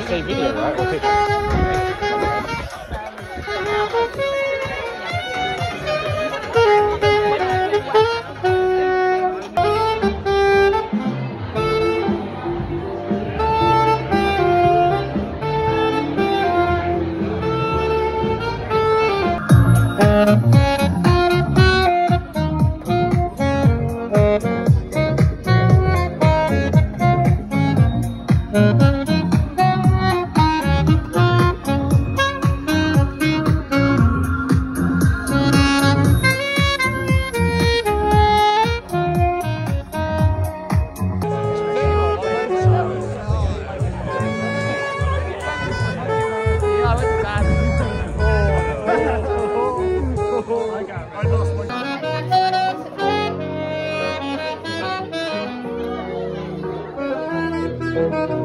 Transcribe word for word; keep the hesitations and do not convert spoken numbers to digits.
just say video, right? Or picture? Thank you.